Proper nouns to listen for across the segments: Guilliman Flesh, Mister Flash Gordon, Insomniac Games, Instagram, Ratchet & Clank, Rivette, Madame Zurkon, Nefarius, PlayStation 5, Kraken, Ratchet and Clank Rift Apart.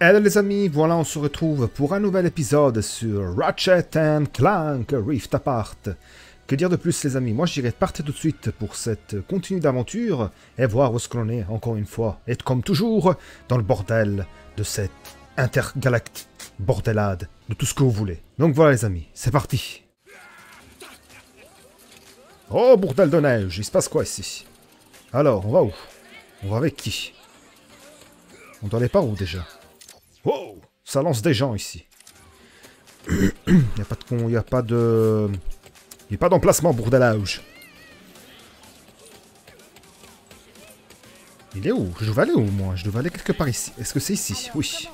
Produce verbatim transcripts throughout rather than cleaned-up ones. Hello les amis, voilà on se retrouve pour un nouvel épisode sur Ratchet and Clank Rift Apart. Que dire de plus les amis, moi j'irai partir tout de suite pour cette continue d'aventure et voir où est-ce que l'on est encore une fois. Et comme toujours, dans le bordel de cette intergalactique bordelade, de tout ce que vous voulez. Donc voilà les amis, c'est parti. Oh bordel de neige, il se passe quoi ici? Alors, on va où? On va avec qui? On doit aller par où déjà? Wow, ça lance des gens ici. Il n'y a pas de con, il n'y a pas de... Il n'y a pas d'emplacement, bourdelage. Il est où? Je devais aller où, moi? Je devais aller quelque part ici. Est-ce que c'est ici? Alors, oui.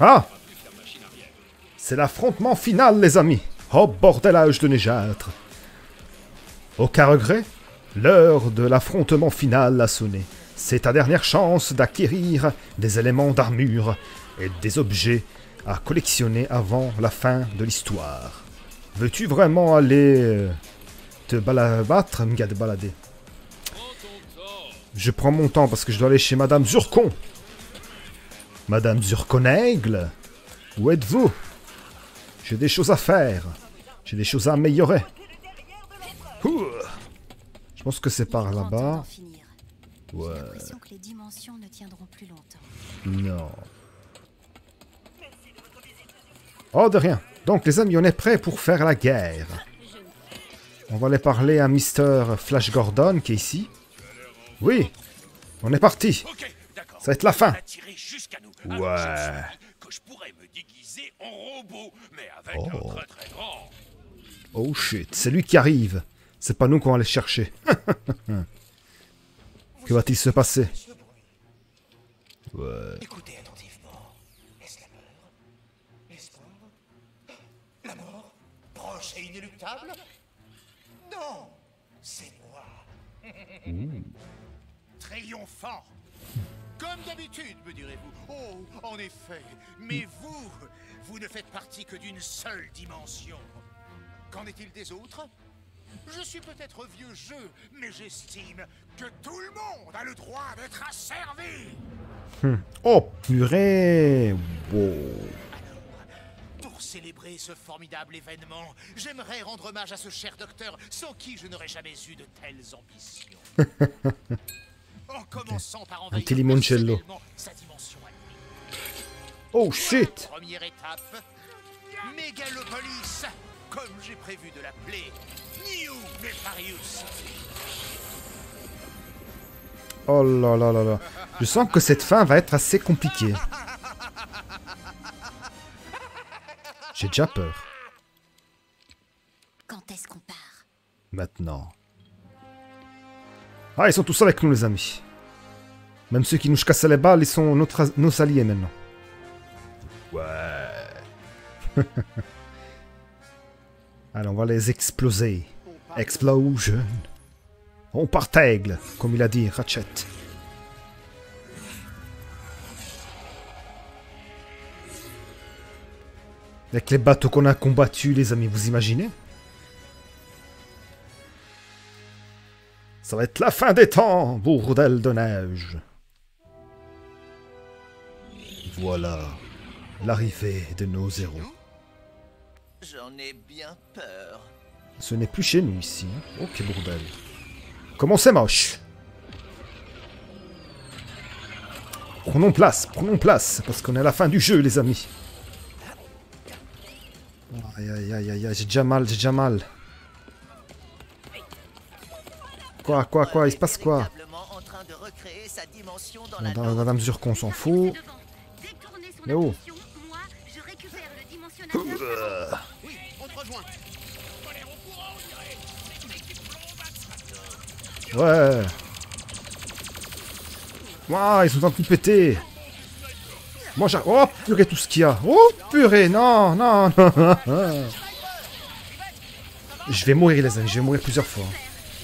Ah! C'est l'affrontement final, les amis. Oh, bordelage de neigeâtre. Aucun regret? L'heure de l'affrontement final a sonné. C'est ta dernière chance d'acquérir des éléments d'armure et des objets à collectionner avant la fin de l'histoire. Veux-tu vraiment aller te battre, me gars, te balader? Je prends mon temps parce que je dois aller chez Madame Zurkon. Madame Zurkon-aigle, où êtes-vous? J'ai des choses à faire. J'ai des choses à améliorer. Ouh. Je pense que c'est par là-bas. Ouais. J'ai l'impression que les dimensions ne tiendront plus longtemps. Non. Oh, de rien. Donc, les amis, on est prêts pour faire la guerre. On va aller parler à Mister Flash Gordon qui est ici. Oui. On est parti. Ça va être la fin. Ouais. Oh. Oh shit, c'est lui qui arrive. C'est pas nous qu'on va les chercher. Que va-t-il se passer? Ouais. Mmh. Triomphant. Comme d'habitude, me direz-vous. Oh, en effet. Mais vous, vous ne faites partie que d'une seule dimension. Qu'en est-il des autres? Je suis peut-être vieux jeu, mais j'estime que tout le monde a le droit d'être asservi. Hmm. Oh purée, wow. Alors, pour célébrer ce formidable événement, j'aimerais rendre hommage à ce cher docteur sans qui je n'aurais jamais eu de telles ambitions. En commençant okay. par envahir personnellement sa dimension à lui. Oh shit. Première étape, Mégalopolis. Comme j'ai prévu de l'appeler, New Nefarius. Oh là là là là. Je sens que cette fin va être assez compliquée. J'ai déjà peur. Quand est-ce qu'on part? Maintenant. Ah, ils sont tous avec nous, les amis. Même ceux qui nous cassaient les balles, ils sont notre, nos alliés maintenant. Ouais. Allez, on va les exploser. Explosion. On partègle, comme il a dit Ratchet. Avec les bateaux qu'on a combattus, les amis, vous imaginez? Ça va être la fin des temps, bordel de neige. Voilà l'arrivée de nos héros. J'en ai bien peur. Ce n'est plus chez nous ici. Ok, bordel. Comment c'est moche? Prenons place, prenons place, parce qu'on est à la fin du jeu, les amis. Aïe, aïe, aïe, aïe, aïe, j'ai déjà mal, j'ai déjà mal. Quoi, quoi, quoi, il se passe quoi? Madame, Madame Zurkon s'en fout. Mais oh. Ouais. Waouh, ils sont en train de tout péter. Moi j'ai... Oh purée tout ce qu'il y a. Oh purée, non, non, non. Je vais mourir les amis, je vais mourir plusieurs fois.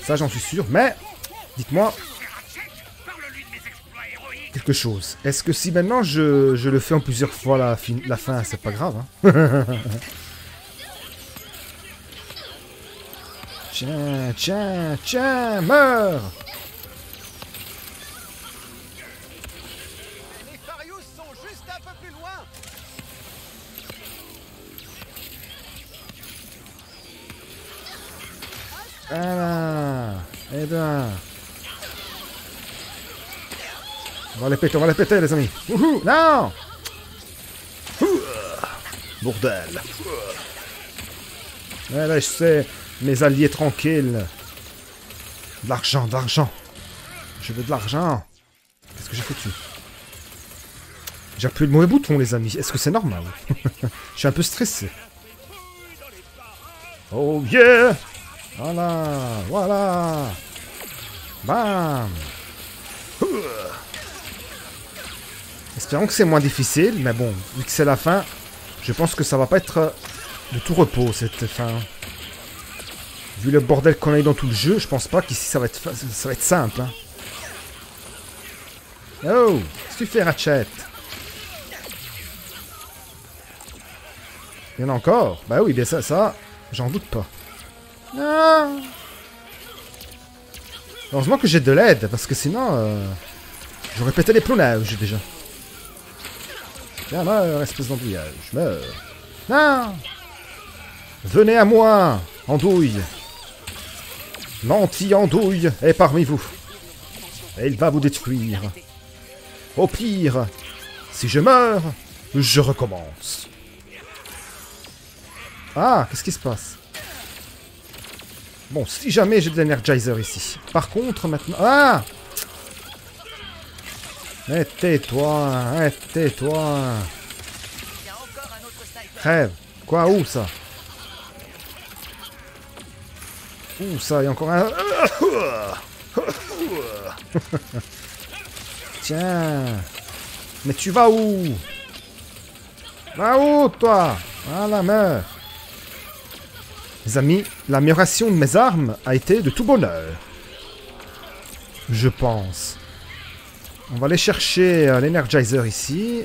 Ça j'en suis sûr, mais... Dites-moi... Quelque chose. Est-ce que si maintenant je, je le fais en plusieurs fois la, fin, la fin, c'est pas grave hein? Tiens, tiens, tiens, meurs. plus loin. Voilà. Eh bien. On va les péter, on va les péter, les amis. Wouhou. Non. Bordel. Ouais, là, je sais. Mes alliés tranquilles. De l'argent, de l'argent. Je veux de l'argent. Qu'est-ce que j'ai foutu? J'ai appuyé le mauvais bouton, les amis. Est-ce que c'est normal? Je suis un peu stressé. Oh yeah! Voilà, voilà. Bam. Espérons que c'est moins difficile, mais bon, vu que c'est la fin, je pense que ça va pas être de tout repos, cette fin. Vu le bordel qu'on a eu dans tout le jeu, je pense pas qu'ici ça va être fa... ça va être simple. Hein. Oh, qu'est-ce que tu fais, Ratchet? Il y en a encore? Bah oui, bien ça, ça, j'en doute pas. Non. Heureusement que j'ai de l'aide, parce que sinon, euh, j'aurais pété les plombs là où j'ai déjà. Tiens, meurs, espèce d'andouillage, meurs. Non. Venez à moi, andouille. L'anti-andouille est parmi vous. Et il va vous détruire. Au pire, si je meurs, je recommence. Ah, qu'est-ce qui se passe? Bon, si jamais j'ai de l'Energizer ici. Par contre, maintenant... Ah! Eh, tais-toi, eh, tais-toi. Rêve. Quoi? Où, ça? Où, ça? Il y a encore un... Tiens. Mais tu vas où? Va où, toi? Voilà, meurs. Mes amis, l'amélioration de mes armes a été de tout bonheur. Je pense. On va aller chercher euh, l'Energizer ici.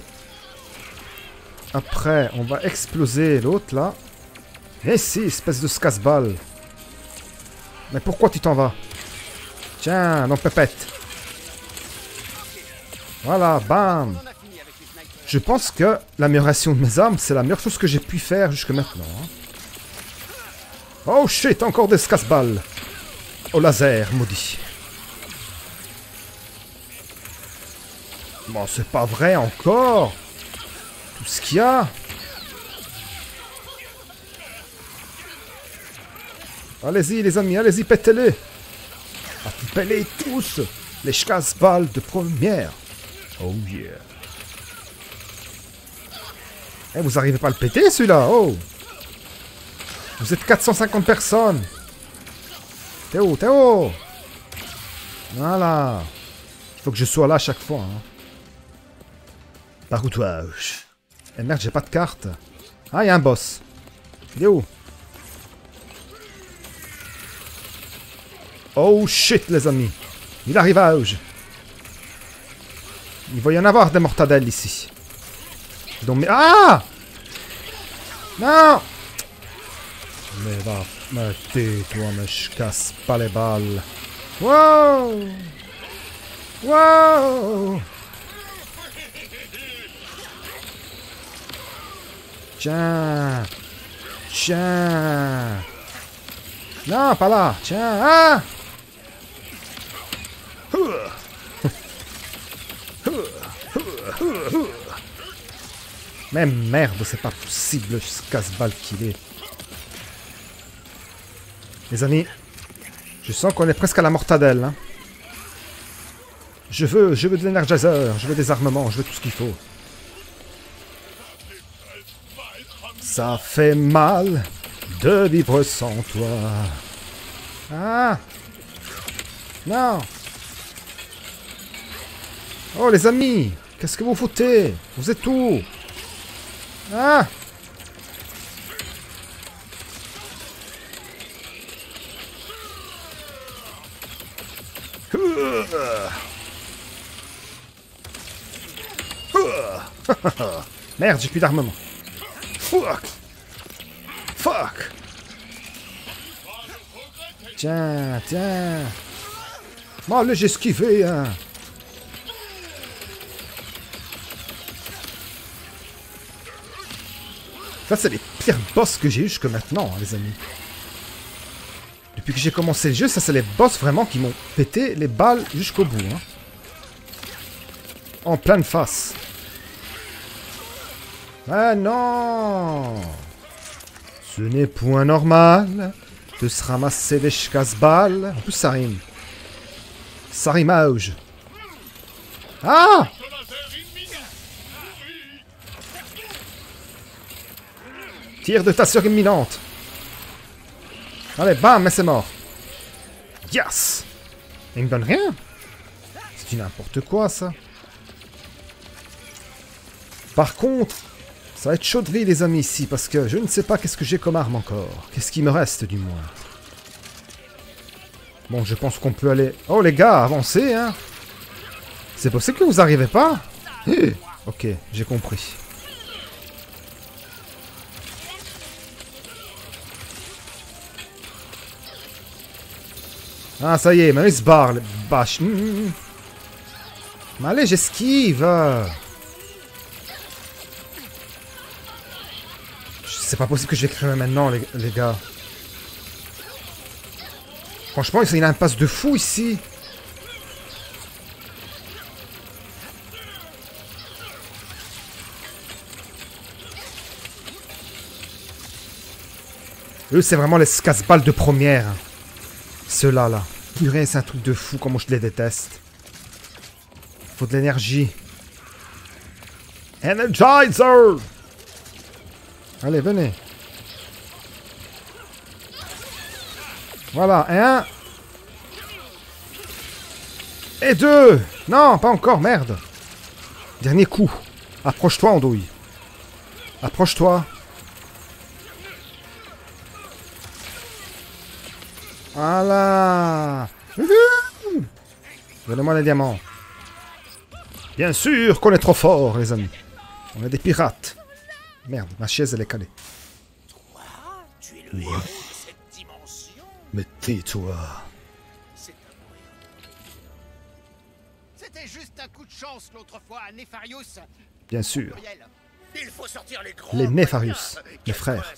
Après, on va exploser l'autre, là. Et si, espèce de casse-balle. Mais pourquoi tu t'en vas? Tiens, non, pépette. Voilà, bam. Je pense que l'amélioration de mes armes, c'est la meilleure chose que j'ai pu faire jusque maintenant. Hein. Oh shit, encore des casse-balles. Au laser, maudit. Bon, c'est pas vrai encore. Tout ce qu'il y a. Allez-y, les amis, allez-y, pétez-les. Appelez tous les casse-balles de première. Oh yeah. Eh, vous arrivez pas à le péter, celui-là. Oh. Vous êtes quatre cent cinquante personnes. Théo, Théo. Voilà. Il faut que je sois là à chaque fois. Hein. Par où toi? Eh merde, j'ai pas de carte. Ah, il y a un boss. Il est où? Oh shit, les amis. Il arrive à Auge. Il va y en avoir des mortadelles ici. Donc, mais... Ah! Non! Mais va, mais tais-toi, mais je casse pas les balles. Wow! Wow! Tiens! Tiens! Non, pas là! Tiens! Ah! Mais merde, c'est pas possible, ce casse-balle qu'il est. Les amis, je sens qu'on est presque à la mortadelle. Hein. Je veux, je veux de l'Energizer, je veux des armements, je veux tout ce qu'il faut. Ça fait mal de vivre sans toi. Ah! Non! Oh les amis, qu'est-ce que vous foutez? Vous êtes où? Ah! Merde, j'ai plus d'armement. Fuck. Fuck. Tiens, tiens. Moi, là, j'ai esquivé. Hein. Ça, c'est les pires boss que j'ai eu jusque maintenant, hein, les amis. Depuis que j'ai commencé le jeu, ça, c'est les boss vraiment qui m'ont pété les balles jusqu'au bout. Hein. En pleine face. Ah non! Ce n'est point normal de se ramasser des casse-balles. En plus, ça rime. Ça rime à auge. Ah! Tire de ta sœur imminente. Allez, bam, mais c'est mort. Yes! Il me donne rien. C'est du n'importe quoi, ça. Par contre, ça va être chaud de vie, les amis, ici, parce que je ne sais pas qu'est-ce que j'ai comme arme encore. Qu'est-ce qui me reste, du moins. Bon, je pense qu'on peut aller... Oh, les gars, avancez, hein. C'est possible que vous n'arrivez pas? Ok, j'ai compris. Ah, ça y est, mais il se barre, le bâche. Mmh. Mais allez, j'esquive. C'est pas possible que je vais crever maintenant, les, les gars. Franchement, il y a une impasse de fou ici. Eux, c'est vraiment les casse-balles de première. Ceux-là, là. Purée, c'est un truc de fou, comment je les déteste. Faut de l'énergie. Energizer! Allez, venez. Voilà, et un. Et deux! Non, pas encore, merde. Dernier coup. Approche-toi, Andouille. Approche-toi. Voilà. Donnez-moi les diamants. Bien sûr qu'on est trop fort, les amis. On est des pirates. Merde, ma chaise, elle est calée. Toi, tu es le héros de cette dimension. Mais tais-toi. C'était juste un coup de chance l'autre fois à Nefarius. Bien sûr. Il faut sortir les grands. Les Nefarius, mes frères.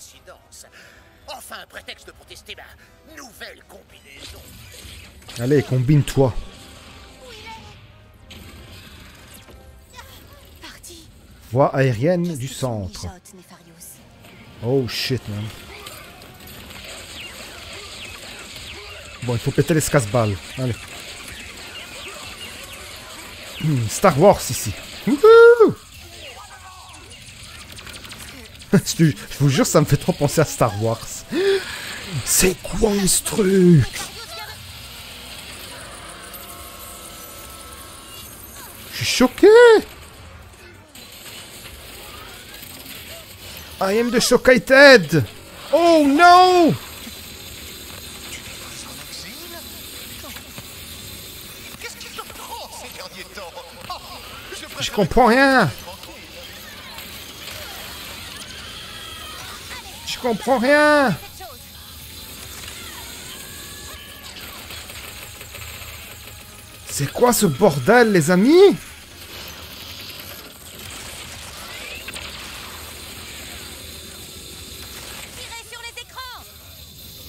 Enfin, un prétexte pour tester ma nouvelle combinaison. Allez, combine-toi. Voie aérienne du centre. Oh shit, man. Bon, il faut péter les casse-balles. Allez. Hmm, Star Wars ici. Wouhou! Je vous jure, ça me fait trop penser à Star Wars. C'est quoi ce truc? Je suis choqué. I am the chocated. Oh no. Je comprends rien. Je comprends rien. C'est quoi ce bordel, les amis? Tirez sur les écrans.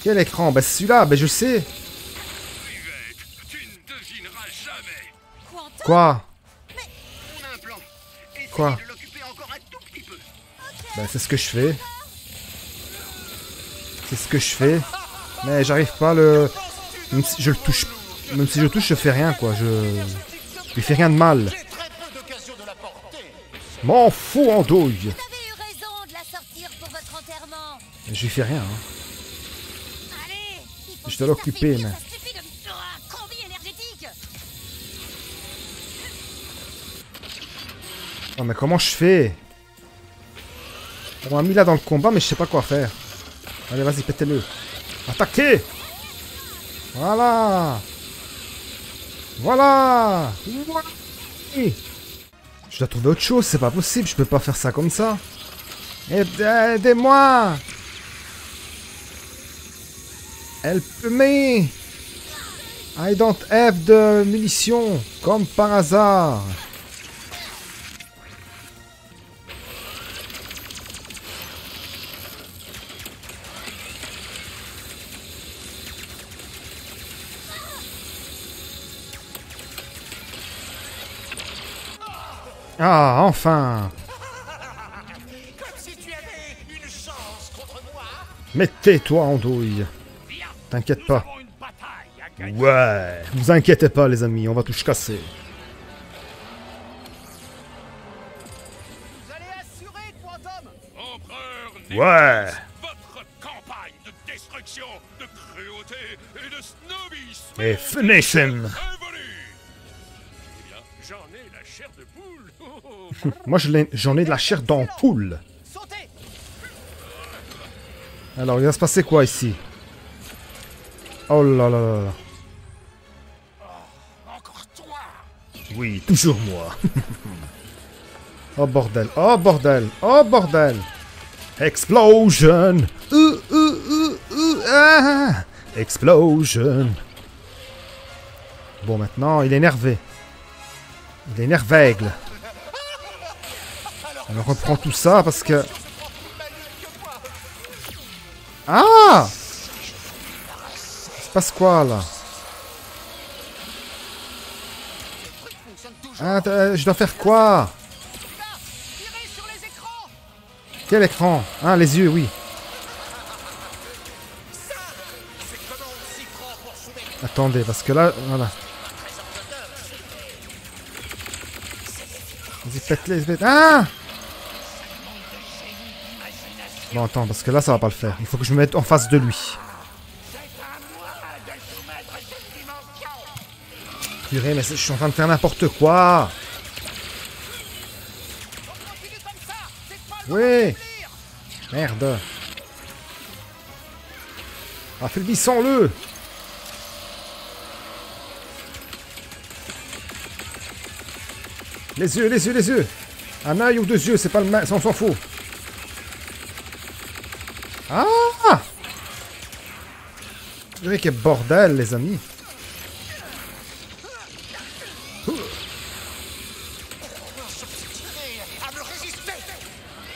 Quel écran? Bah celui-là, bah je sais. Quoi? Quoi? Bah c'est ce que je fais. C'est ce que je fais, mais j'arrive pas à le... Même si je le touche, même si je touche, je fais rien, quoi. Je, je lui fais rien de mal. M'en fous, en douille. Je lui fais rien. Hein. Je dois l'occuper, mais... Oh, mais comment je fais? On m'a mis là dans le combat, mais je sais pas quoi faire. Allez, vas-y, pétez-le. Attaquez! Voilà! Voilà! Je dois trouver autre chose, c'est pas possible, je peux pas faire ça comme ça. Aidez-moi! Help me! I don't have de munitions, comme par hasard. Ah, enfin! Comme si tu avais une chance contre moi. Mais tais-toi en douille. T'inquiète pas. Ouais, vous inquiétez pas les amis, on va tout casser. Vous allez assurer, Quantum. Empereur Nefarius, votre campagne de destruction, de cruauté et de snobisme. Et finissime. J'en ai la chair de poule. Moi j'en ai de la chair d'ampoule. Alors il va se passer quoi ici? Oh là là là là. Encore toi. Oui, toujours moi. Oh bordel, oh bordel, oh bordel. Explosion. Uh, uh, uh, uh, ah. Explosion. Bon maintenant, il est énervé. Il est nervègle. Alors on reprend tout ça parce que... Ah! Il se passe quoi là? Ah, je dois faire quoi? Quel écran? Ah, les yeux, oui. Attendez, parce que là, voilà. Vas-y, pète-les, pète-les. Ah! Bon, attends, parce que là, ça va pas le faire. Il faut que je me mette en face de lui. Purée, mais je suis en train de faire n'importe quoi. Oui. Merde. Affaiblissons-le. Les yeux, les yeux, les yeux. Un œil ou deux yeux, c'est pas le même, on s'en fout. Ah! Purée, quel bordel, les amis.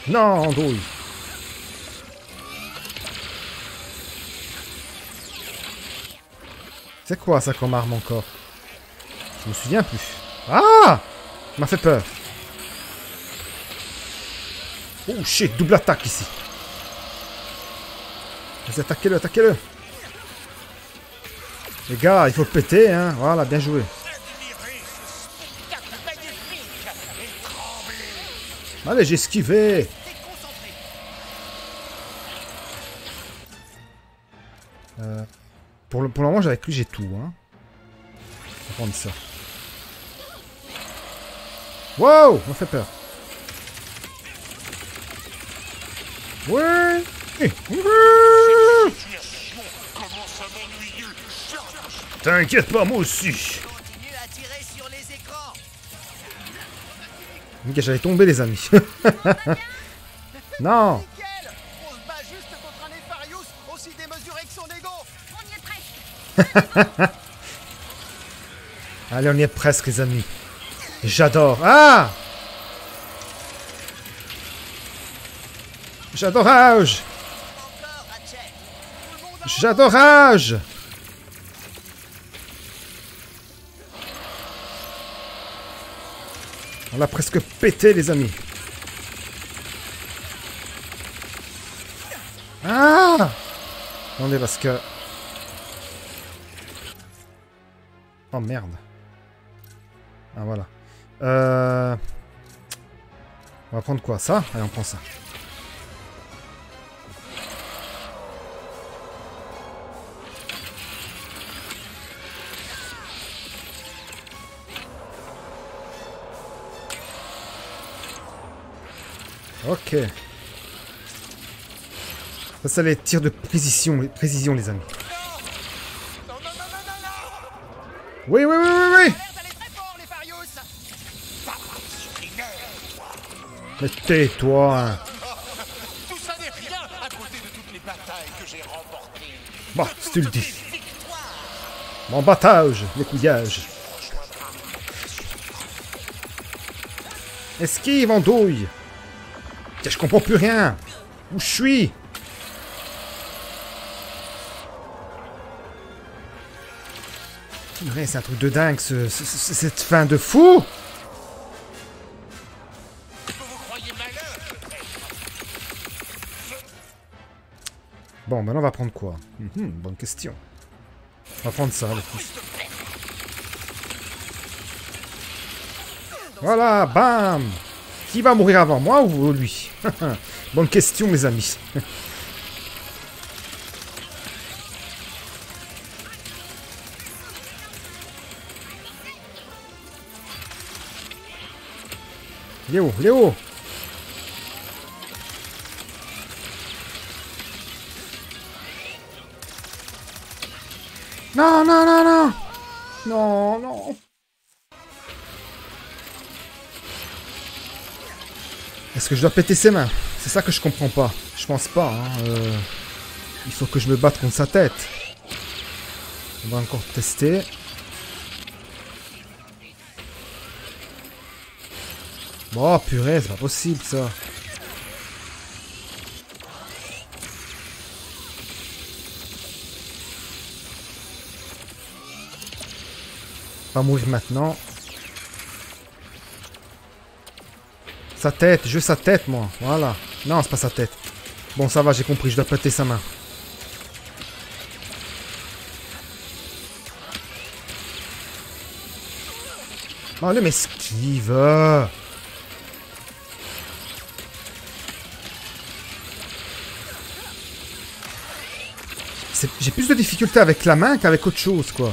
Non, douille. C'est quoi ça comme arme encore? Je me souviens plus. Ah! Il m'a fait peur. Oh shit, double attaque ici. Vas-y, attaquez-le, attaquez-le. Les gars, il faut le péter, hein. Voilà, bien joué. Allez, j'ai esquivé. Euh, pour le, pour le moment, avec lui, j'ai tout. Hein. Je vais prendre ça. Wow, on fait peur. Ouais. T'inquiète pas, moi aussi. Ok, j'allais tomber les amis. Non. Allez, on y est presque les amis. J'adore. Ah, j'adore rage. J'adore rage. On l'a presque pété, les amis. Ah! Attendez, parce que... Oh, merde. Ah, voilà. Euh... On va prendre quoi? Ça? Allez, on prend ça. Ok. Ça, c'est les tirs de précision, les précisions, les amis. Non, non, non, non, non, non. Oui, oui, oui, oui, oui. Mais tais-toi. Hein. Tout ça n'est rien à côté de toutes les batailles que j'ai remportées. Bah, si tu le dis. Mon battage, les couillages. Esquive en douille. Je comprends plus rien. Où je suis? C'est un truc de dingue, ce, ce, cette fin de fou. Bon, maintenant on va prendre quoi? Mm-hmm, bonne question. On va prendre ça. Voilà, bam! Qui va mourir avant, moi ou lui? Bonne question, mes amis. Léo, Léo! Non, non, non, non! Non, non! Est-ce que je dois péter ses mains? C'est ça que je comprends pas. Je pense pas, hein. Euh, il faut que je me batte contre sa tête. On va encore tester. Oh purée, c'est pas possible ça. On va mourir maintenant. Sa tête, je veux sa tête moi, voilà. Non, c'est pas sa tête. Bon, ça va, j'ai compris, je dois péter sa main. Oh, le m'esquive. J'ai plus de difficultés avec la main qu'avec autre chose, quoi.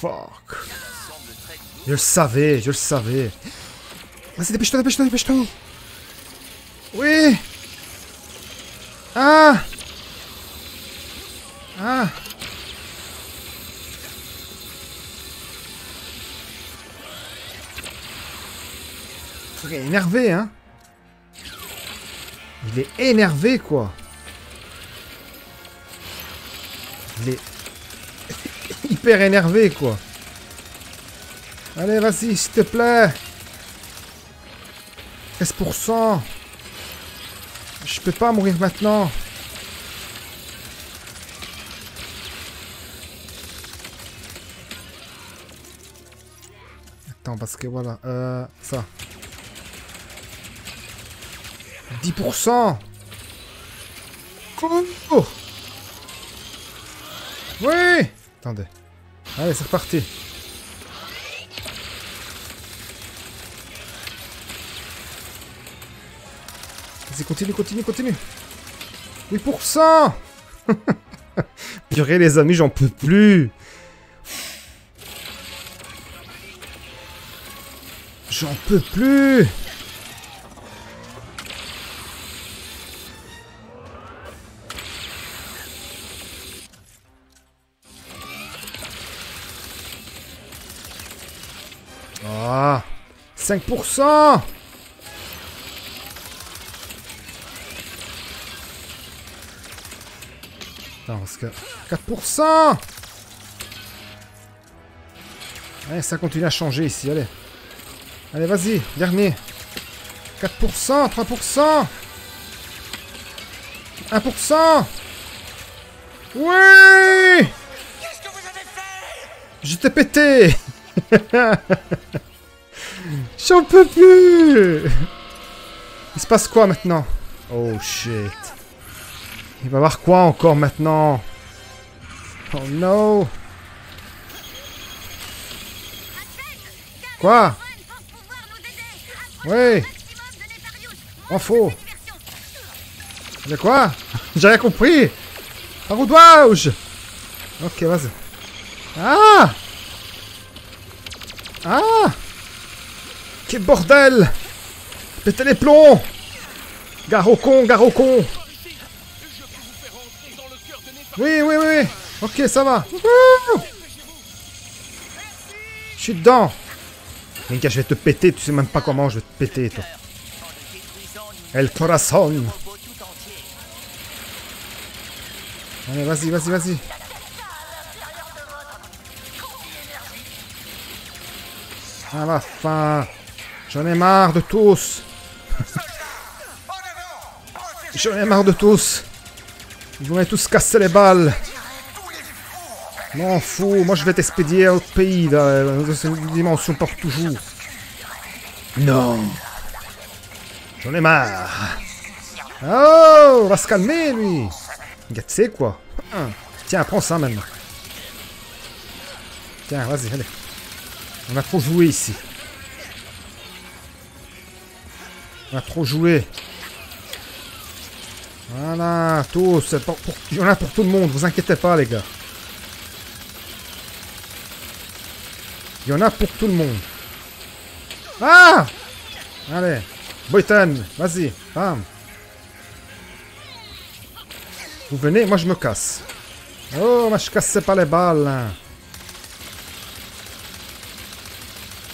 Fuck. Je le savais, je le savais. Vas-y, dépêche-toi, dépêche-toi, dépêche-toi. Oui. Ah. Ah. Il est énervé, hein. Il est énervé, quoi. Il est hyper énervé, quoi. Allez, vas-y, s'il te plaît. treize pour cent. Je peux pas mourir maintenant. Attends, parce que voilà. Euh, ça. dix pour cent. Oh. Oui. Attendez. Allez, c'est reparti. Vas-y, continue, continue, continue. huit pour cent. Purée, les amis, j'en peux plus. J'en peux plus. Ah, cinq pour cent. Non, parce que quatre pour cent. Allez, ça continue à changer ici, allez. Allez, vas-y, dernier. quatre pour cent, trois pour cent. un pour cent. Oui! Qu'est-ce que vous avez fait? Je t'ai pété. J'en peux plus. Il se passe quoi maintenant? Oh shit. Il va y avoir quoi encore maintenant? Oh no. Quoi? Oui. En faux. Mais quoi? J'ai rien compris. Un roudouage. Ok, vas-y. Ah. Ah! Quel bordel! Pétez les plombs! Gare au con, gare au con! Oui, oui, oui! Ok, ça va! Je suis dedans! Les gars, je vais te péter, tu sais même pas comment je vais te péter, toi! El corazon! Allez, vas-y, vas-y, vas-y! À la fin, j'en ai marre de tous. J'en ai marre de tous. Ils vont tous casser les balles. M'en fous, moi je vais t'expédier à l'autre pays, dans cette dimension pour toujours. Non. J'en ai marre. Oh, on va se calmer, lui. Regarde, c'est quoi. Tiens, prends ça, maintenant. Tiens, vas-y, allez. On a trop joué, ici. On a trop joué. Voilà, tous. Il y en a pour tout le monde, vous inquiétez pas, les gars. Il y en a pour tout le monde. Ah! Allez. Boyton, vas-y. Bam. Vous venez, moi je me casse. Oh, moi je casse pas les balles. Hein.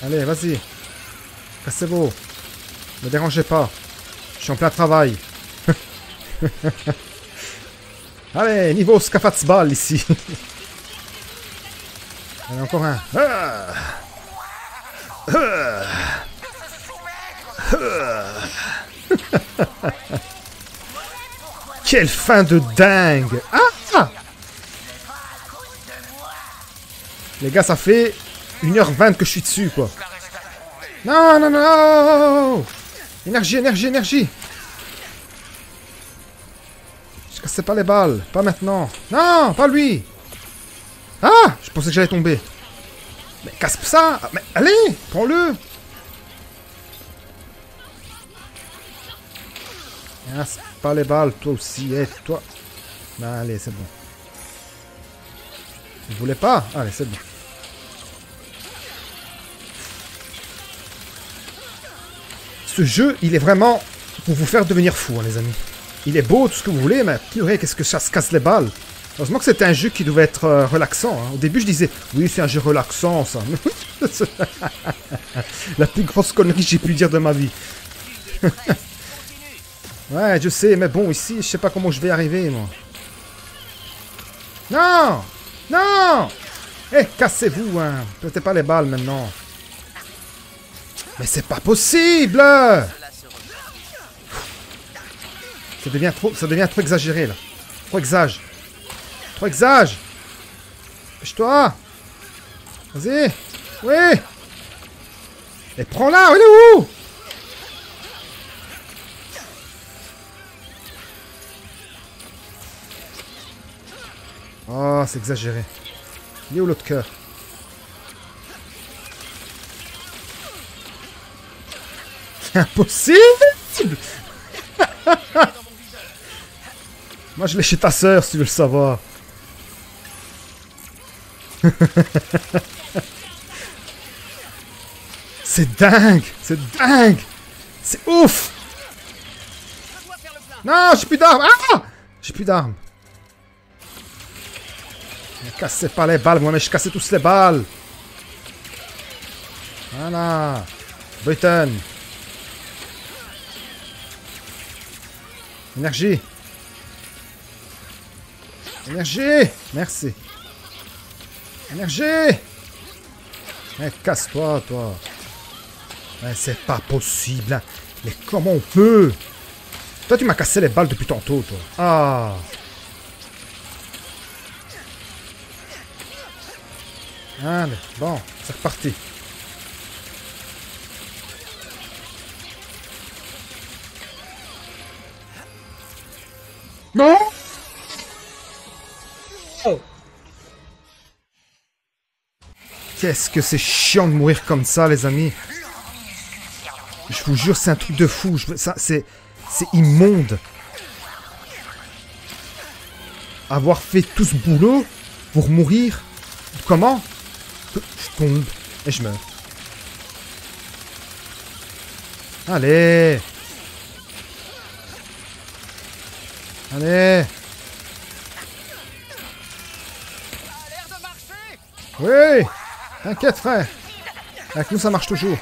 Allez, vas-y. Cassez-vous. Ne me dérangez pas. Je suis en plein travail. Allez, niveau scafatzball ici. Allez, encore un. Ah ah ah. Quelle fin de dingue! Ah, ah! Les gars, ça fait une heure vingt que je suis dessus, quoi. Non, non, non! Énergie, énergie, énergie! Je cassais pas les balles. Pas maintenant. Non, pas lui! Ah! Je pensais que j'allais tomber. Mais casse ça! Mais allez! Prends-le! Casse pas les balles, toi aussi, et toi. Bah, allez, c'est bon. Vous voulez pas? Allez, c'est bon. Ce jeu, il est vraiment pour vous faire devenir fou, hein, les amis. Il est beau, tout ce que vous voulez, mais purée, qu'est-ce que ça se casse les balles. Heureusement que c'était un jeu qui devait être euh, relaxant. Hein. Au début, je disais, oui, c'est un jeu relaxant, ça. La plus grosse connerie que j'ai pu dire de ma vie. Ouais, je sais, mais bon, ici, je sais pas comment je vais arriver, moi. Non! Non! Eh, cassez-vous, hein. Pétez pas les balles, maintenant. Mais c'est pas possible! Ça devient trop, ça devient trop exagéré, là. Trop exage. Trop exage. Pêche-toi! Vas-y! Oui! Et prends-la! Elle est où? Oh, c'est exagéré. Il est où l'autre cœur? C'est impossible. Moi, je l'ai chez ta sœur, si tu veux le savoir. C'est dingue. C'est dingue. C'est ouf. Non, j'ai plus d'armes. Ah, j'ai plus d'armes. Ne cassez pas les balles, moi, mais je cassais tous les balles. Voilà. Britain. Énergie. Énergie. Merci. Énergie. Mais casse-toi, toi. Mais c'est pas possible. Hein. Mais comment on peut? Toi, tu m'as cassé les balles depuis tantôt, toi. Ah. Allez, bon, c'est reparti. Non. Oh. Qu'est-ce que c'est chiant de mourir comme ça, les amis. Je vous jure, c'est un truc de fou. Je... ça, c'est... c'est immonde. Avoir fait tout ce boulot pour mourir. Comment? Je tombe et je meurs. Allez! Allez! Oui! T'inquiète, frère! Avec nous, ça marche toujours.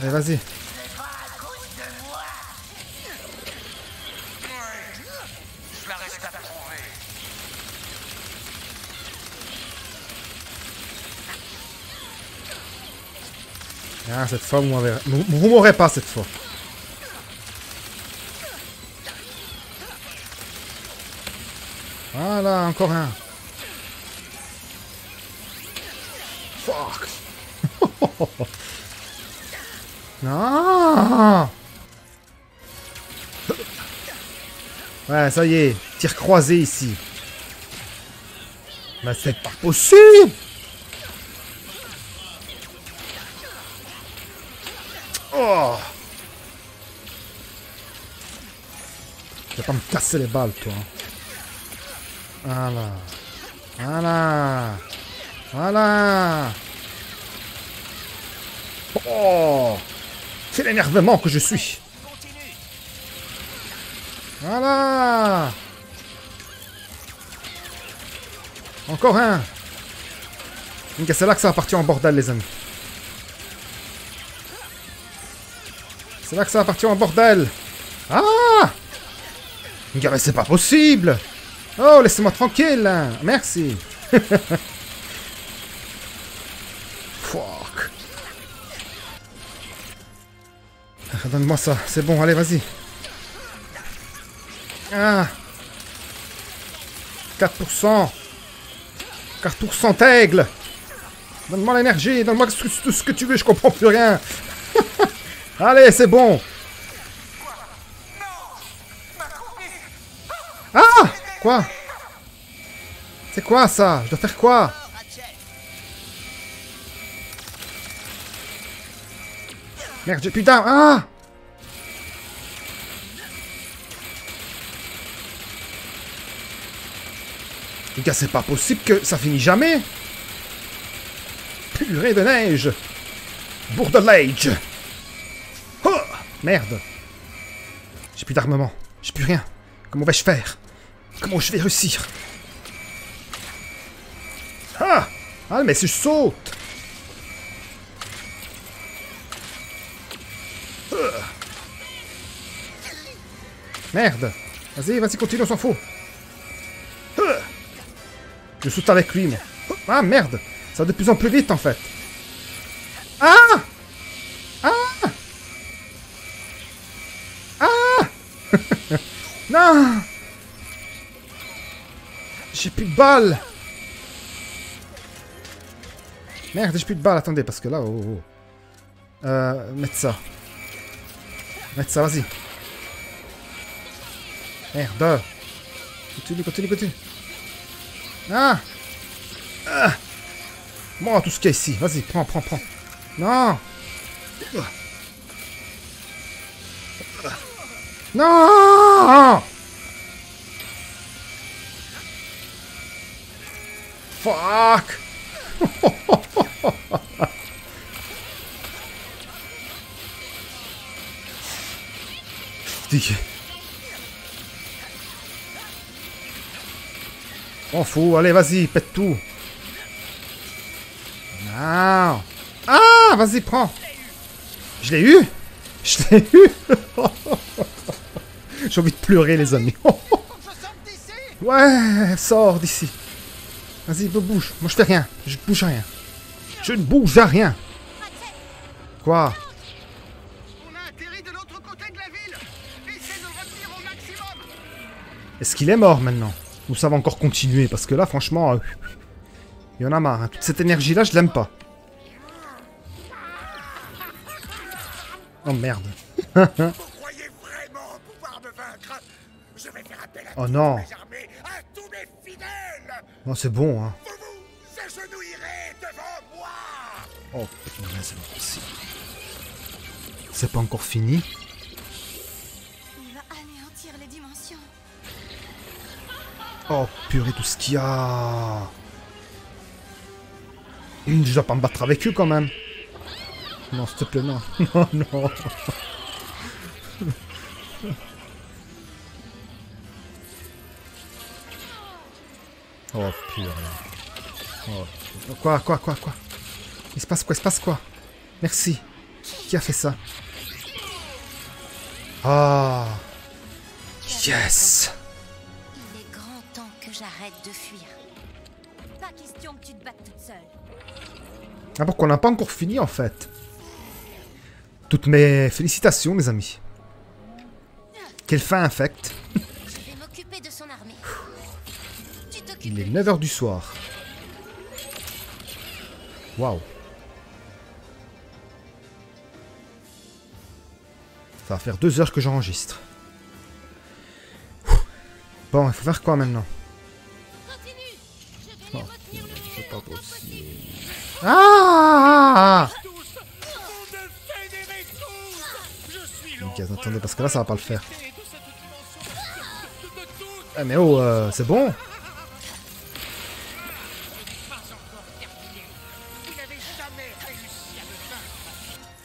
Allez, vas-y. Ah, cette fois, vous m'aurez... vous m'aurez pas, cette fois. Voilà, encore un. Fuck. Non! Ouais, ça y est. Tir croisé ici. Mais c'est pas possible! Oh! Tu vas pas me casser les balles, toi. Voilà. Voilà. Voilà. Oh! Quel énervement que je suis! Voilà! Encore un! C'est là que ça va partir en bordel, les amis. C'est là que ça va partir en bordel! Ah! Mais c'est pas possible! Oh, laissez-moi tranquille, hein. Merci. Fuck. Donne-moi ça. C'est bon, allez, vas-y. Ah. quatre pour cent. quatre pour cent d'aigle. Donne-moi l'énergie. Donne-moi tout ce que tu veux. Je comprends plus rien. Allez, c'est bon. Ah! Quoi? C'est quoi ça? Je dois faire quoi? Merde, putain! Ah! Les gars, c'est pas possible que ça finisse jamais! Purée de neige! Bourdelage! Oh! Merde! J'ai plus d'armement. J'ai plus rien. Comment vais-je faire? Comment je vais réussir? Ah! Ah, mais si je saute! Merde! Vas-y, vas-y, continue, on s'en fout! Je saute avec lui, moi. Ah, merde! Ça va de plus en plus vite, en fait. Ah! Ah! Ah! Non! J'ai plus de balles! Merde, j'ai plus de balles, attendez, parce que là... Oh, oh. Euh, mettre ça. Mettre ça, vas-y. Merde. Continue, continue, continue. Ah, ah. Bon, tout ce qu'il y a ici. Vas-y, prends, prends, prends. Non. Non. Fuck. On fout, allez, vas-y, pète tout. Non. Ah, vas-y, prends. Je l'ai eu. Je l'ai eu. J'ai envie de pleurer, les amis. Ouais, sors d'ici. Vas-y, bouge. Moi, je fais rien. Je ne bouge à rien. Je ne bouge à rien. Quoi? Est-ce qu'il est mort maintenant? Ou ça va encore continuer, parce que là, franchement, euh, il y en a marre. Hein. Toute cette énergie-là, je l'aime pas. Oh merde. Vous croyez vraiment pouvoir me vaincre? Je vais faire appel à toutes mes armées, à tous mes fidèles. Non, c'est bon, hein. Vous vous agenouillerez devant moi. Oh putain, c'est pas possible. C'est pas encore fini. Oh purée, tout ce qu'il y a. Je dois pas me battre avec eux quand même. Non, s'il te plaît, non. Non, non. Oh purée. Oh. Quoi, quoi, quoi, quoi? Il se passe quoi? Il se passe quoi? Merci. Qui a fait ça? Ah. Yes. J'arrête de fuir. Pas question que tu te battes toute seule. Ah, pourquoi on n'a pas encore fini en fait? Toutes mes félicitations, mes amis. Quelle fin infecte. Je vais m'occuper de son armée. Tu t'occupes. Il est neuf heures du soir. Waouh. Ça va faire deux heures que j'enregistre. Bon, il faut faire quoi maintenant? Continue. Je vais oh, c'est pas possible. Ah, ok, attendez, parce que là, ça va pas le faire. Ah, mais oh, euh, c'est bon.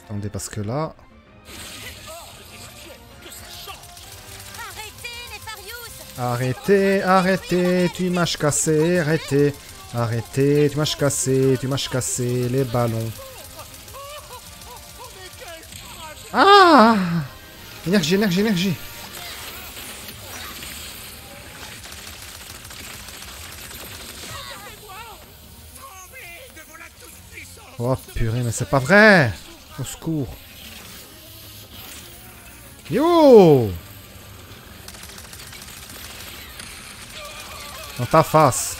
Attendez, parce que là... Arrêtez, arrêtez, tu mâches cassé, arrêtez, arrêtez, tu mâches cassé, tu mâches cassé, les ballons. Ah! Énergie, énergie, énergie. Oh purée, mais c'est pas vrai! Au secours. Yo! Dans ta face.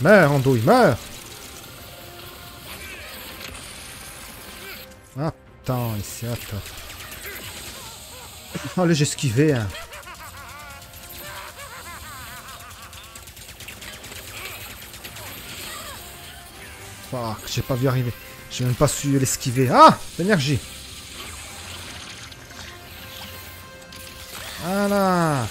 Meurs, Andouille, meurs. Attends, ici, attends. Allez, j'ai esquivé, hein. Fuck, j'ai pas vu arriver. J'ai même pas su l'esquiver. Ah, l'énergie. Voilà.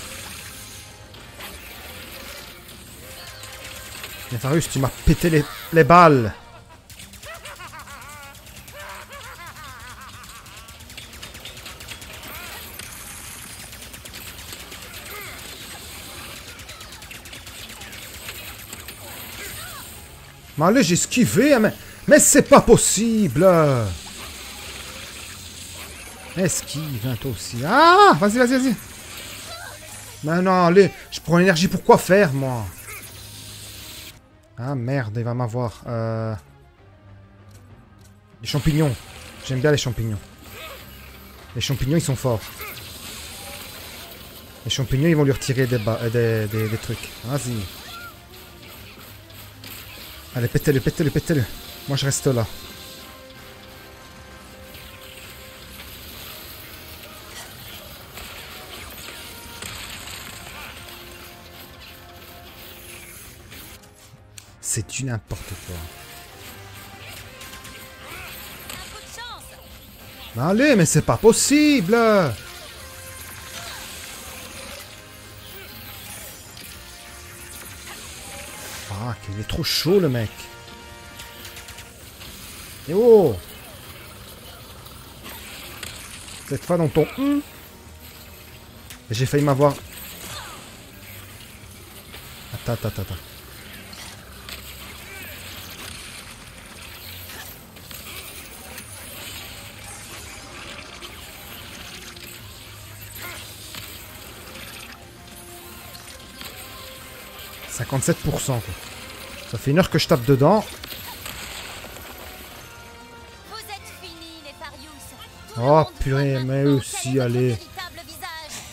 Nefarius, tu m'as pété les, les balles. Mais allez, j'ai esquivé, mais, mais c'est pas possible. Esquive, hein, toi aussi. Ah, vas-y, vas-y, vas-y. Non, non, allez, je prends l'énergie pour quoi faire, moi? Ah, merde, il va m'avoir. Euh... Les champignons. J'aime bien les champignons. Les champignons, ils sont forts. Les champignons, ils vont lui retirer des, ba... des, des, des trucs. Vas-y. Allez, pétez-le, pétez-le, pétez-le. Moi, je reste là. C'est du n'importe quoi. Allez, mais c'est pas possible. Fuck, il est trop chaud le mec. Et oh, cette fois dans ton... Mmh. J'ai failli m'avoir... Attends, attends, attends. cinquante-sept pour cent quoi. Ça fait une heure que je tape dedans. Vous êtes finis, les oh purée, mais eux aussi, allez.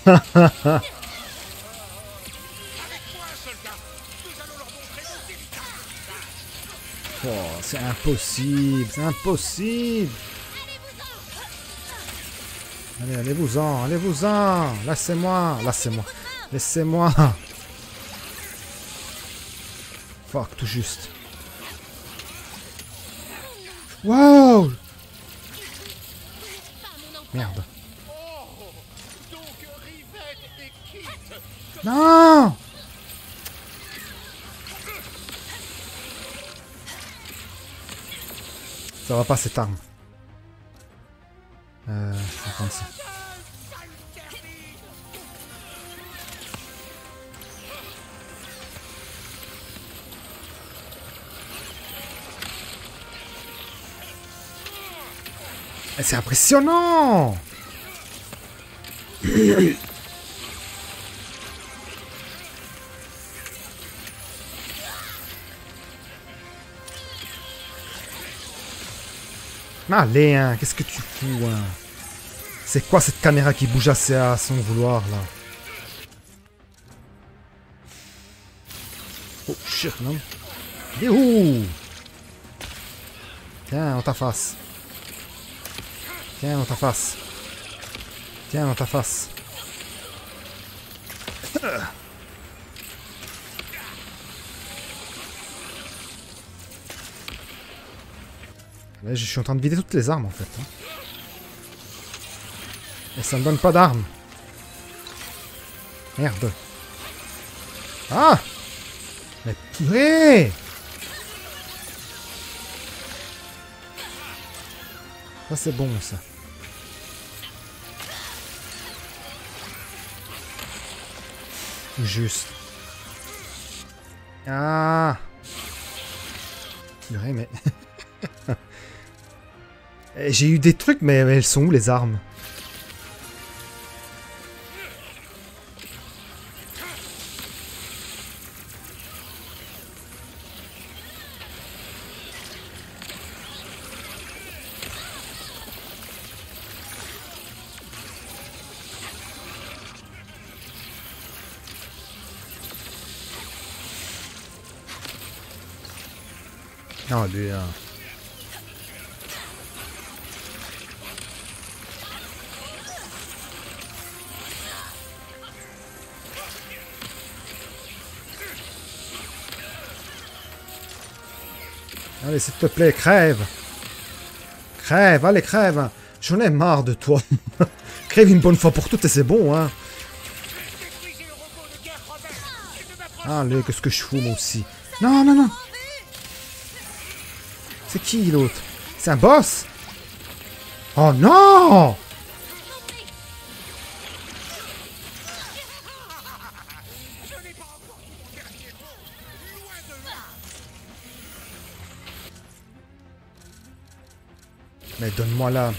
Oh, c'est impossible, c'est impossible. Allez, allez-vous-en, allez-vous-en. Laissez-moi, laissez-moi, laissez-moi. Fuck, tout juste. Wow! Merde. Non! Ça va pas cette arme. Euh... Attends ça. C'est impressionnant. Allez, hein, qu'est-ce que tu fous, hein? C'est quoi cette caméra qui bouge assez à son vouloir, là? Oh, shit, non. Youhou! Tiens, on t'afface. Tiens, on t'afface. Tiens, on t'afface. Là, je suis en train de vider toutes les armes, en fait. Et ça me donne pas d'armes. Merde. Ah! Mais purée! Ça, c'est bon, ça. Juste. Ah! Purée, mais... J'ai eu des trucs, mais elles sont où, les armes? Ah, lui, là. Allez, s'il te plaît, crève. Crève, allez, crève. J'en ai marre de toi. Crève une bonne fois pour toutes et c'est bon, hein. Allez, qu'est-ce que je fous, moi aussi. Non, non, non. C'est qui, l'autre? C'est un boss? Oh non! Mais donne-moi là.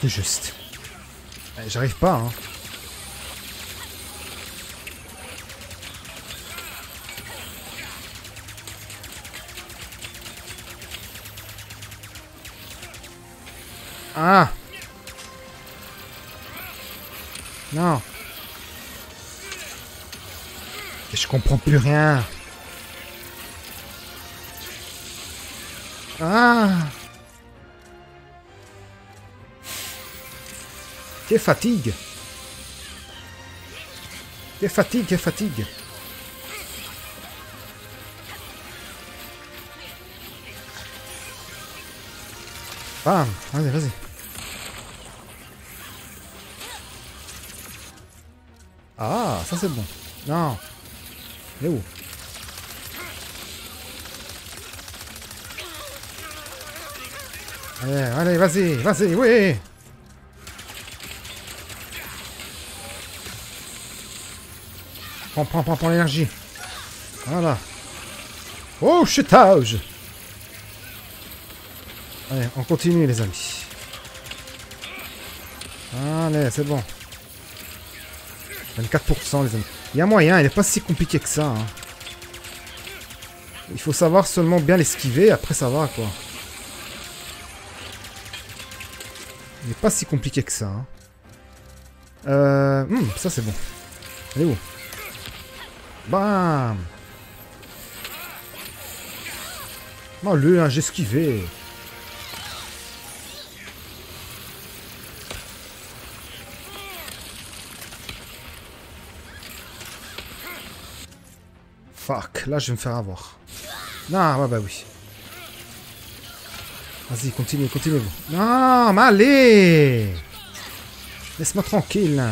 C'est juste. J'arrive pas, hein. Ah! Non! Et je comprends plus rien! Ah! Quelle fatigue! Quelle fatigue, quelle fatigue! Bam! Vas-y, vas-y! Ah, ça c'est bon. Non. Il est où? Allez, allez, vas-y, vas-y, oui. Prends, prends, prends, prends l'énergie. Voilà. Oh, chutage. Allez, on continue les amis. Allez, c'est bon. vingt-quatre pour cent les amis. Il y a moyen, il n'est pas si compliqué que ça. Hein. Il faut savoir seulement bien l'esquiver, après ça va quoi. Il n'est pas si compliqué que ça. Hein. Euh... Hum, ça c'est bon. Elle est où? Bam! Oh le, hein, j'ai esquivé. Fuck, là je vais me faire avoir. Non, ouais, bah oui. Vas-y, continue, continuez vous. Non, mais allez! Laisse-moi tranquille.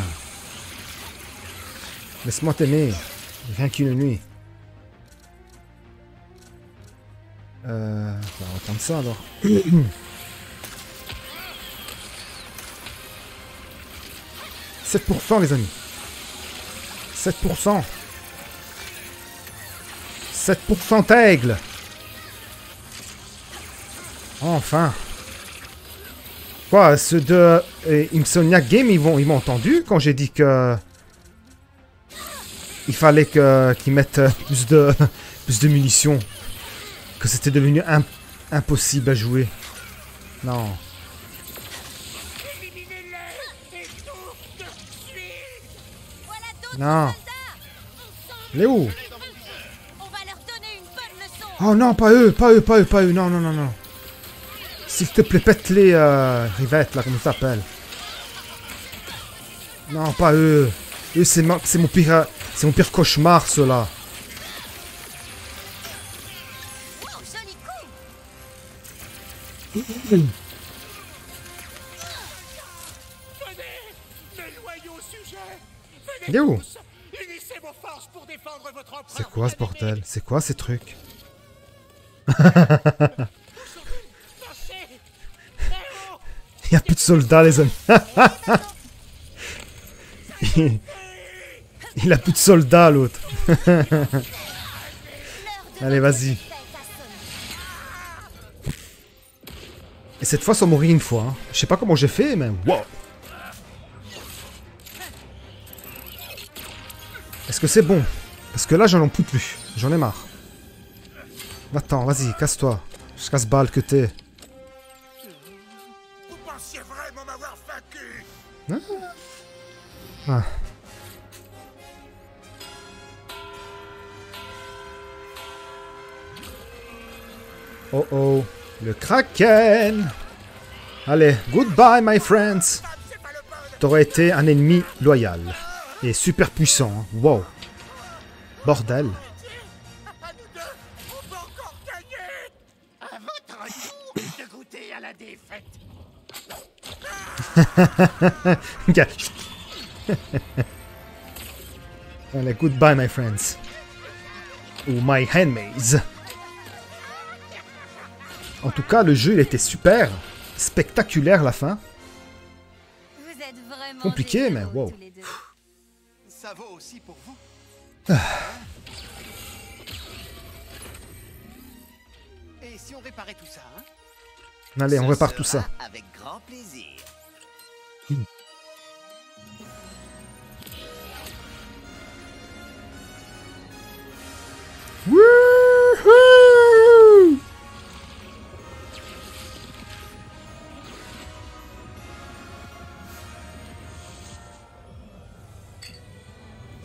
Laisse-moi t'aimer. Rien qu'une nuit. Euh... Bah, on va prendre ça alors. sept pour cent les amis. sept pour cent. sept pour cent aigle. Enfin. Quoi, ceux de eh, Insomniac Games, ils m'ont ils m'ont entendu quand j'ai dit que... Il fallait que qu'ils mettent plus de, plus de munitions. Que c'était devenu imp impossible à jouer. Non. Non. Elle est où? Oh non, pas eux, pas eux, pas eux, pas eux, non, non, non, non. S'il te plaît, pète les euh, rivettes, là, comment ça s'appelle. Non, pas eux. Eux, c'est mon, mon pire c'est mon pire cauchemar, ceux-là. Oh, il est où? C'est quoi ce bordel? C'est quoi ces trucs? Il n'y a plus de soldats, les amis. Il a plus de soldats, l'autre. Allez, vas-y. Et cette fois, sans mourir une fois. Hein. Je sais pas comment j'ai fait, mais... Wow. Est-ce que c'est bon? Parce que là, j'en peux plus. J'en ai marre. Attends, vas-y, casse-toi. Je casse-balle que t'es. Vous pensiez vraiment m'avoir vaincu? Ah. Ah. Oh oh, le Kraken. Allez, goodbye my friends. T'aurais été un ennemi loyal. Et super puissant, hein. Wow. Bordel. Allez, goodbye my friends. Ou my handmaids. En tout cas, le jeu il était super. Spectaculaire la fin. Vous êtes vraiment compliqué, mais wow. Ça vaut aussi pour vous. Et si on réparait tout ça, hein? Allez, on répare tout ça. Avec grand plaisir. Hmm. Wouhou!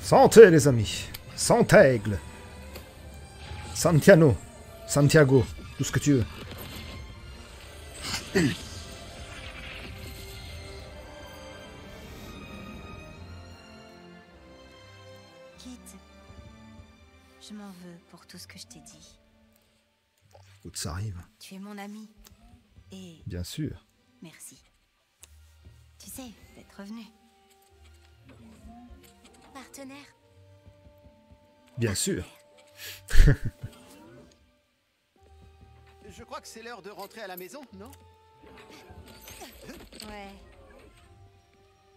Santé, les amis. Santaigle. Santiano. Santiago. Tout ce que tu veux. Je m'en veux pour tout ce que je t'ai dit. Écoute, ça arrive. Tu es mon ami. Et... Bien sûr. Merci. Tu sais, d'être revenu. Partenaire. Bien Partenaire. Sûr. Je crois que c'est l'heure de rentrer à la maison, non? Ouais.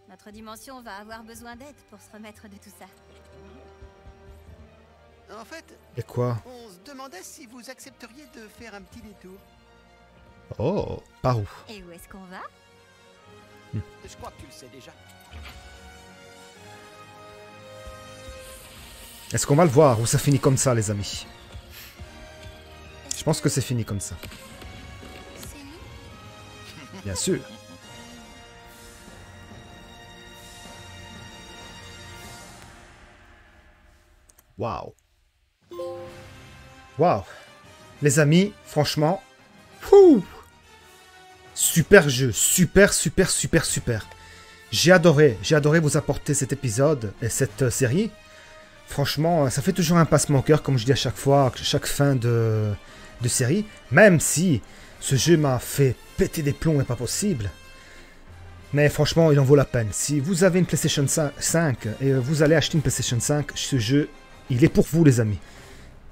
Notre dimension va avoir besoin d'aide pour se remettre de tout ça. En fait, et quoi? On se demandait si vous accepteriez de faire un petit détour. Oh, par où? Et où est-ce qu'on va? hmm. Je crois que tu le sais déjà. Est-ce qu'on va le voir ou ça finit comme ça, les amis? Je pense que c'est fini comme ça. C'est nous? Bien sûr. Waouh. Waouh. Les amis, franchement, wouh, super jeu, super, super, super, super. J'ai adoré, j'ai adoré vous apporter cet épisode et cette série. Franchement, ça fait toujours un pincement au cœur, comme je dis à chaque fois, à chaque fin de, de série. Même si ce jeu m'a fait péter des plombs et pas possible. Mais franchement, il en vaut la peine. Si vous avez une PlayStation cinq et vous allez acheter une PlayStation cinq, ce jeu... il est pour vous, les amis.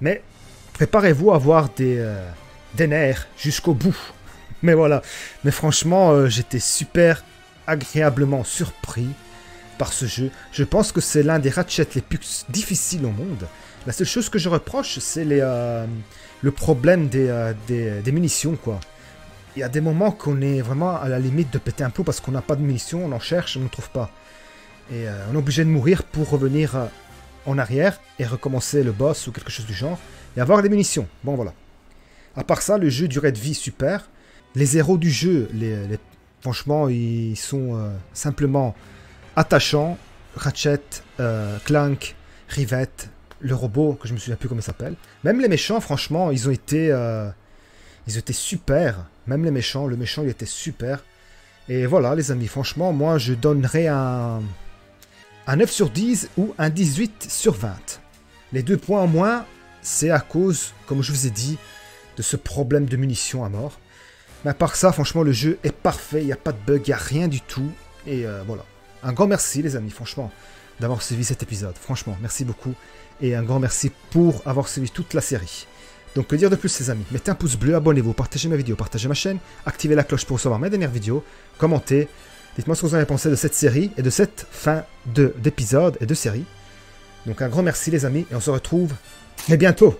Mais préparez-vous à avoir des, euh, des nerfs jusqu'au bout. Mais voilà. Mais franchement, euh, j'étais super agréablement surpris par ce jeu. Je pense que c'est l'un des Ratchet les plus difficiles au monde. La seule chose que je reproche, c'est euh, le problème des, euh, des, des munitions, quoi. Il y a des moments qu'on est vraiment à la limite de péter un plomb parce qu'on n'a pas de munitions, on en cherche, on ne trouve pas. Et euh, on est obligé de mourir pour revenir... Euh, en arrière et recommencer le boss ou quelque chose du genre et avoir des munitions. Bon, voilà. À part ça, le jeu, durée de vie, super. Les héros du jeu, les, les... franchement, ils sont euh, simplement attachants. Ratchet, euh, Clank, Rivette, le robot, que je me souviens plus comment il s'appelle. Même les méchants, franchement, ils ont été... Euh, ils étaient super. Même les méchants, le méchant, il était super. Et voilà, les amis, franchement, moi, je donnerais un, un neuf sur dix ou un dix-huit sur vingt. Les deux points en moins, c'est à cause, comme je vous ai dit, de ce problème de munitions à mort. Mais à part ça, franchement, le jeu est parfait. Il n'y a pas de bug, il n'y a rien du tout. Et euh, voilà. Un grand merci, les amis, franchement, d'avoir suivi cet épisode. Franchement, merci beaucoup. Et un grand merci pour avoir suivi toute la série. Donc que dire de plus les amis, mettez un pouce bleu, abonnez-vous, partagez ma vidéo, partagez ma chaîne, activez la cloche pour recevoir mes dernières vidéos, commentez, dites-moi ce que vous en avez pensé de cette série et de cette fin d'épisode et de série. Donc un grand merci les amis et on se retrouve très bientôt.